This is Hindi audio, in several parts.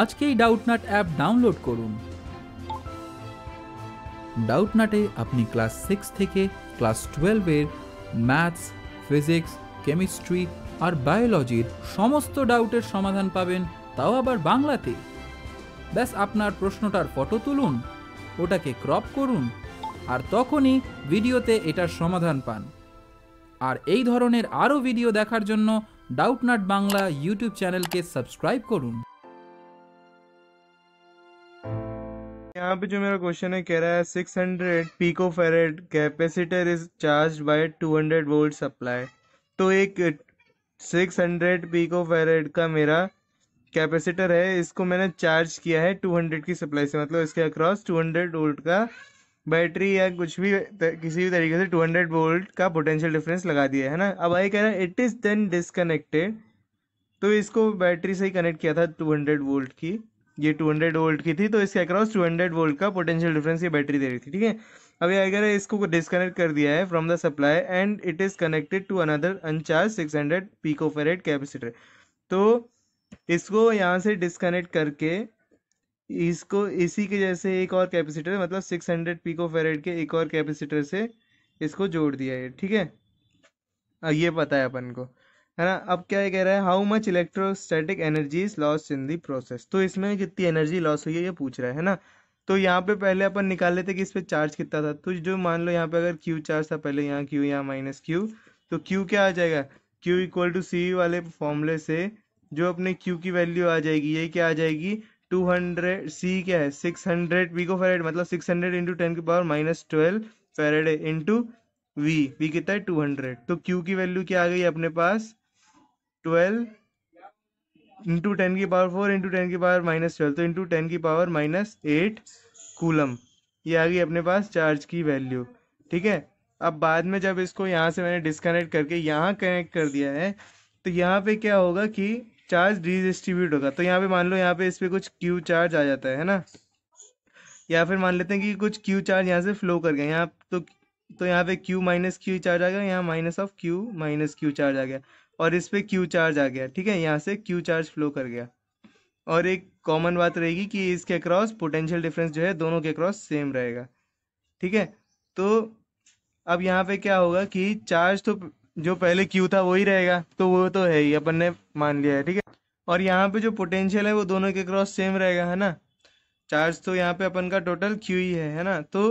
আজকেই ডাউটনাট অ্যাপ ডাউনলোড করুন। ডাউটনাটে আপনি ক্লাস 6 থেকে ক্লাস 12 এর ম্যাথস, ফিজিক্স, কেমিস্ট্রি আর বায়োলজির সমস্ত ডাউটের সমাধান পাবেন, তাও আবার বাংলাতে। ব্যাস আপনার প্রশ্নটার ফটো তুলুন, ওটাকে ক্রপ করুন আর তখনই ভিডিওতে এটার সমাধান পান। আর এই ধরনের আরও ভিডিও দেখার জন্য ডাউটনাট বাংলা ইউটিউব চ্যানেলকে সাবস্ক্রাইব করুন। यहाँ पे जो मेरा क्वेश्चन है कह रहा है 600 picofarad capacitor is charge by 200 volt supply. तो एक 600 पिकोफैरेड का मेरा कैपेसिटर है, इसको मैंने चार्ज किया है 200 की सप्लाई से, मतलब इसके अक्रॉस 200 वोल्ट का बैटरी या कुछ भी किसी भी तरीके से 200 वोल्ट का पोटेंशियल डिफरेंस लगा दिया है ना। अब ये कह रहा है इट इज़ देन डिसकनेक्टेड, तो इसको बैटरी से ही कनेक्ट किया था 200 वोल्ट की, ये 200 वोल्ट की थी तो इसके अक्रॉस 200 वोल्ट का पोटेंशियल डिफरेंस ये बैटरी दे रही थी, ठीक है। अब ये अगर इसको डिसकनेक्ट कर दिया है from the supply and it is connected to another uncharge 600 picofarad capacitor. तो इसको यहाँ से डिसकनेक्ट करके इसको इसी के जैसे एक और कैपेसिटर, मतलब 600 पिकोफैरेड के एक और कैपेसिटर से इसको जोड़ दिया है, ठीक है। अब ये पता है अपन को, है ना। अब क्या कह रहा है how much electrostatic energy is loss in the process. तो इसमें कितनी एनर्जी लॉस हुई है ये पूछ रहा है ना। तो यहाँ पे पहले अपन निकाल लेते कि इस पर चार्ज कितना था। तो जो मान लो यहाँ पे अगर क्यू चार्ज था पहले, यहाँ क्यू यहाँ माइनस क्यू, तो क्यू क्या आ जाएगा, क्यू इक्वल टू सी वाले फॉर्मूले से जो अपने क्यू की वैल्यू आ जाएगी, ये क्या आ जाएगी 200, सी क्या है 600 पिकोफैरेड, मतलब 600 इंटू 10^-12 फैरेड इंटू वी कितना है 200। तो क्यू की वैल्यू क्या आ गई अपने पास 12 इंटू 10^4 इंटू 10^-12, तो इंटू 10^-8 कूलम, ये आ गई अपने पास चार्ज की वैल्यू, ठीक है। अब बाद में जब इसको यहाँ से मैंने डिस्कनेक्ट करके यहाँ कनेक्ट कर दिया है तो यहाँ पे क्या होगा कि चार्ज डिस्ट्रीब्यूट होगा। तो यहाँ पे मान लो यहाँ पे इस पर कुछ क्यू चार्ज आ जाता है ना, या फिर मान लेते हैं कि कुछ क्यू चार्ज यहाँ से फ्लो कर गया यहाँ, तो यहाँ पे क्यू माइनस क्यू चार्ज आ गया, यहाँ minus of Q minus Q charge आ गया और इस पर क्यू चार्ज आ गया, ठीक है। यहाँ से क्यू चार्ज फ्लो कर गया और एक कॉमन बात रहेगी कि इसके अक्रॉस पोटेंशियल डिफरेंस जो है दोनों के अक्रॉस सेम रहेगा, ठीक है। तो अब यहाँ पे क्या होगा कि चार्ज तो जो पहले क्यू था वही रहेगा, तो वो तो है ही अपन ने मान लिया है, ठीक है। और यहाँ पे जो पोटेंशियल है वो दोनों के क्रॉस सेम रहेगा, है ना। चार्ज तो यहाँ पे अपन का टोटल क्यू ही है ना। तो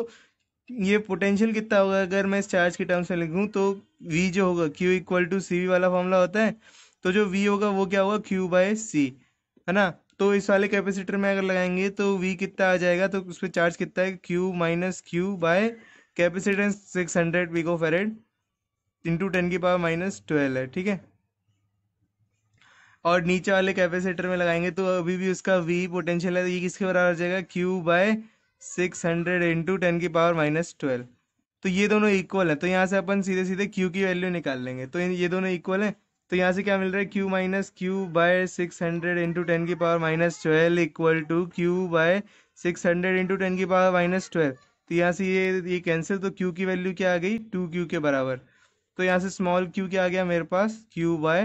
ये पोटेंशियल कितना होगा अगर मैं इस चार्ज के टर्म्स में लिखूँ तो वी जो होगा, Q equal to C V वाला फॉर्मूला होता है, तो जो वी होगा वो क्या होगा क्यू बाय सी, है ना। तो इस वाले कैपेसिटर में अगर लगाएंगे तो वी कितना आ जाएगा, तो उस पर चार्ज कितना है Q minus Q by capacitance 600 picofarad into 10^-12 है, ठीक है। और नीचे वाले कैपेसिटर में लगाएंगे तो अभी भी उसका वी पोटेंशियल है, ये किसके बराबर हो जाएगा क्यू बाय 600 इंटू 10^-12। तो ये दोनों इक्वल है, तो यहाँ से अपन सीधे सीधे क्यू की वैल्यू निकाल लेंगे। तो ये दोनों इक्वल है, तो यहाँ से क्या मिल रहा है Q minus Q by 600 into 10^-12 equal to Q by 600 into 10^-12। तो यहाँ से ये कैंसिल, तो क्यू की वैल्यू क्या आ गई 2q के बराबर। तो यहाँ से स्मॉल q क्या आ गया मेरे पास q बाय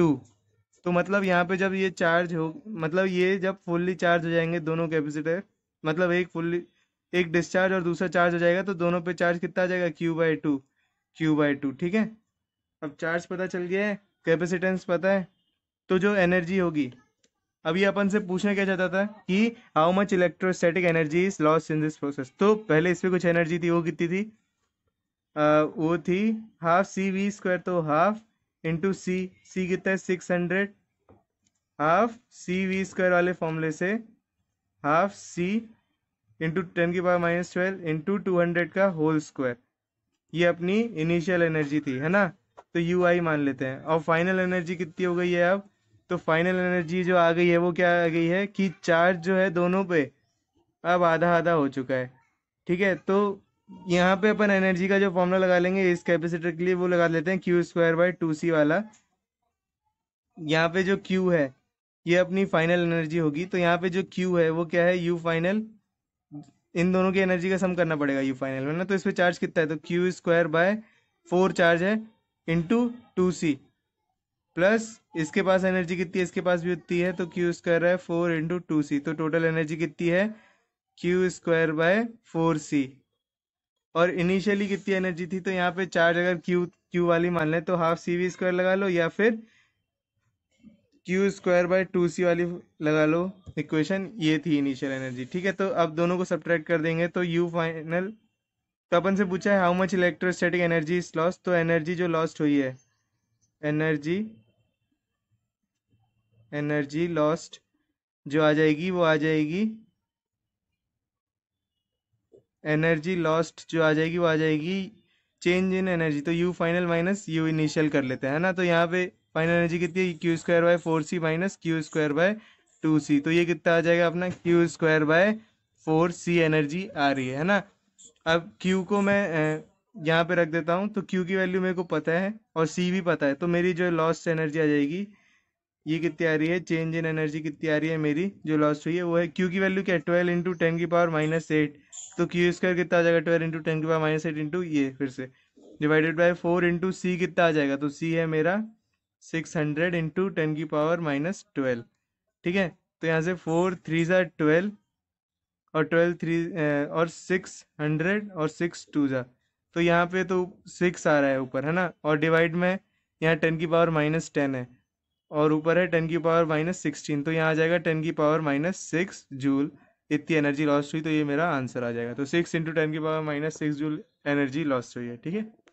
2। तो मतलब यहाँ पे जब ये चार्ज हो, मतलब ये जब फुल्ली चार्ज हो जाएंगे दोनों कैपेसिटर, मतलब एक डिस्चार्ज और दूसरा चार्ज हो जाएगा, तो दोनों पे चार्ज कितना आ जाएगा q बाय 2, ठीक है। अब चार्ज पता चल गया है, कैपेसिटेंस पता है, तो जो एनर्जी होगी, अभी अपन से पूछना क्या चाहता था कि how much electrostatic energy is loss in this process. तो पहले इस पर कुछ एनर्जी थी, वो कितनी थी, वो थी हाफ सी वी स्क्वायर, तो हाफ इंटू सी, सी कितना है 600 हाफ सी वी स्क्वायर वाले फॉर्मूले से हाफ सी इंटू 10^-12 इंटू 200 का होल स्क्वायर, ये अपनी इनिशियल एनर्जी थी, है ना। तो यू आई मान लेते हैं। और फाइनल एनर्जी कितनी हो गई है अब, तो फाइनल एनर्जी जो आ गई है वो क्या आ गई है कि चार्ज जो है दोनों पे अब आधा आधा हो चुका है, ठीक है। तो यहाँ पे अपन एनर्जी का जो फॉर्मूला लगा लेंगे इस कैपेसिटर के लिए वो लगा लेते हैं क्यू स्क्वायर बाय 2c वाला। यहाँ पे जो q है ये अपनी फाइनल एनर्जी होगी, तो यहाँ पे जो q है वो क्या है u फाइनल, इन दोनों की एनर्जी का सम करना पड़ेगा u फाइनल में ना। तो इस पे चार्ज कितना है, तो क्यू स्क्वायर बाय 4 चार्ज है इंटू 2c, प्लस इसके पास एनर्जी कितनी है, इसके पास भी उतनी है, तो क्यू स्क्वायर है 4 इंटू 2c। तो टोटल एनर्जी कितनी है, क्यू स्क्वायर बाय 4c। और इनिशियली कितनी एनर्जी थी, तो यहाँ पे चार्ज अगर क्यू वाली मान लें तो हाफ सी वी स्क्वायर लगा लो, या फिर क्यू स्क्वायर बाय 2c वाली लगा लो इक्वेशन। ये थी इनिशियल एनर्जी। ठीक है, तो अब दोनों को सब्ट्रैक्ट कर देंगे तो यू फाइनल। तो अपन से पूछा है how much electrostatic energy is lost, तो एनर्जी जो लॉस्ट हुई है, एनर्जी लॉस्ट जो आ जाएगी वो आ जाएगी, एनर्जी लॉस्ट जो आ जाएगी वो आ जाएगी चेंज इन एनर्जी। तो U final minus U initial कर लेते हैं ना। तो यहाँ पे फाइनल एनर्जी कितनी है, Q square by 4c minus Q square by 2c। तो ये कितना आ जाएगा अपना, Q square by 4c energy आ रही है ना। अब क्यू को मैं यहाँ पे रख देता हूँ, तो क्यू की वैल्यू मेरे को पता है और c भी पता है, तो मेरी जो लॉस्ट एनर्जी आ जाएगी ये कितनी आ रही है, चेंज इन एनर्जी कितनी आ रही है मेरी जो लॉस्ट हुई है वो है, क्यू की वैल्यू क्या है 12 इंटू 10 की पावर माइनस 8। तो क्यू स्क्वायर कितना आ जाएगा 12 इंटू 10 की पावर माइनस 8 इंटू ये फिर से डिवाइडेड बाय 4 इंटू c कितना आ जाएगा, तो c है मेरा 600 इंटू 10 की पावर माइनस 12। ठीक है, तो यहाँ से 4 3s are 12 और 12 3s और 600 और 6 2s, तो यहाँ पे तो 6 आ रहा है ऊपर है ना, और डिवाइड में यहाँ 10 की पावर माइनस 10 है और ऊपर है 10 की पावर माइनस 16। तो यहाँ आ जाएगा 10 की पावर माइनस 6 जूल इतनी एनर्जी लॉस्ट हुई। तो ये मेरा आंसर आ जाएगा। तो 6 इंटू 10 की power minus 6 joule energy lost हुई है। ठीक है।